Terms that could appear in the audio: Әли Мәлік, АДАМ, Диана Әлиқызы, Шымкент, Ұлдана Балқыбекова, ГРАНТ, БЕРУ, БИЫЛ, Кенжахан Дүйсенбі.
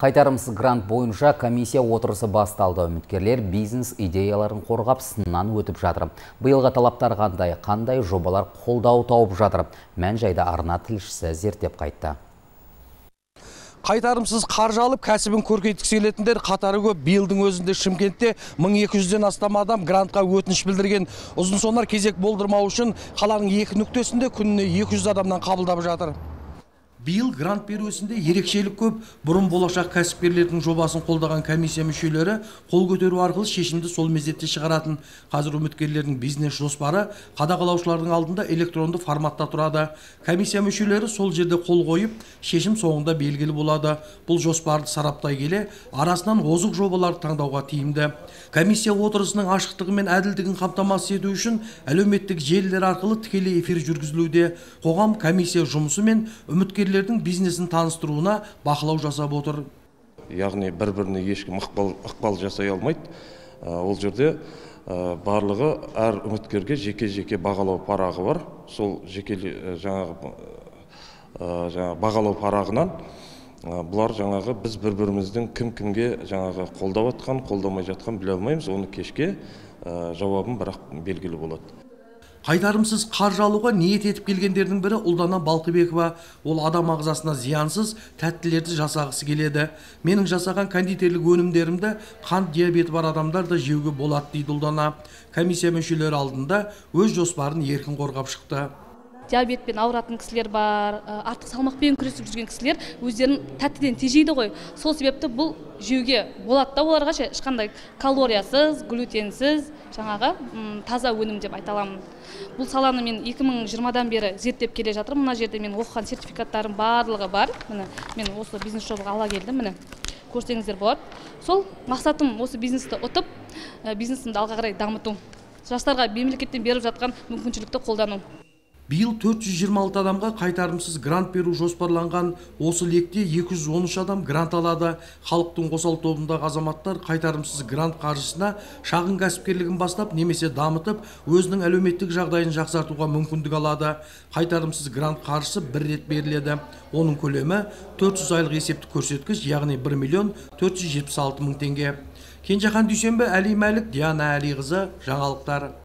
Қайтарымсыз грант бойынша комиссия отырысы басталды. Үміткерлер бизнес идеяларын қорғап сыннан өтіп жатыр. Биылғы талаптар қандай жобалар қолдау тауып жатыр? Мән-жайды арна тілшісі зерттеп қайтты. Қайтарымсыз қаржы алып, кәсібін көркейтікселетіндер қатары көп. БИЫЛдың өзінде Шымкентте 1200-ден астам адам грантқа өтініш білдірген. Ұзын сонар кезек болдырмау үшін қаланың екі нүктесінде күніне 200 адамнан қабылдап жатыр. БИЫЛ грант беру ісінде ерекшелік көп. Бұрын болашақ кәсіпкерлердің жобасын қолдаған комиссия мүшелері қол көтеру арқылы шешімді сол мезетте шығаратын. Қазір үміткерлердің бизнес жоспары қадағалаушылардың алдында электронды форматта тұрады. Комиссия мүшелері сол жерде қол қойып, шешім соңында белгілі болады. Бұл жоспарды сараптай келе, арасынан озық жобаларды таңдауға тиімді. Комиссия отырысының ашықтығы мен әділдігін қамтамасыз ету үшін әлеуметтік желілер арқылы тікелей эфир жүргізілуде. Қоғам комиссия жұмысы мен үміткерлердің бизнесін таныстыруына бақылау жасап отыр. Яғни бір-біріне ешкім ықпал жасай алмайды. Ол жерде барлығы әр үміткерге жеке-жеке бағалау парағы бар. Сол жеке жаңағы бағалау парағынан бұлар жаңағы біз бір-біріміздің кім-кімге жаңағы қолдап жатқан, қолдамай жатқан біле алмаймыз. Оны кешке жауабын бірақ белгілі болады. Қайтарымсыз қаржы алуға ниет етіп келгендердің бірі Ұлдана Балқыбекова. Ол адам ағзасына зиянсыз тәттілерді жасағысы келеді. Менің жасаған кондитерлік өнімдерімді қант диабеті бар адамдар да жеуге болады, дейді Ұлдана. Комиссия мүшелері алдында өз жоспарын еркін қорғап шықты. Диабетпен ауыратын кісілер бар, артық салмақпен күресіп жүрген кісілер өздерін тәттіден тежейді ғой. Сол себепті бұл жеуге болады да, оларға ешқандай калориясыз, глютенсіз, жаңағы таза өнім деп айта аламын. Бұл саланы мен 2020-дан бері зерттеп келе жатырмын. Мына жерде мен оқыған сертификаттарым барлығы бар. Міне, мен осы бизнес жобаға ала келдім. Міне, көрсеңіздер болады. Сол мақсатым осы бизнесті ұтып, бизнесімді алға қарай дамыту. Жастарға мемлекеттен беріп жатқан мүмкіншілікті қолдану. БИЫЛ 426 адамға қайтарымсыз грант беру жоспарланған. Осы лекте 213 адам грант алады. Халықтың қосал тобындағы азаматтар қайтарымсыз грант қаржысына шағын кәсіпкерлігін бастап немесе дамытып, өзінің әлеуметтік жағдайын жақсартуға мүмкіндік алады. Қайтарымсыз грант қаржысы бір рет беріледі. Оның көлемі 400 айлық есептік көрсеткіш, яғни 1 476 000 теңге. Кенжахан Дүйсенбі, Әли Мәлік, Диана Әлиқызы, жаңалықтар.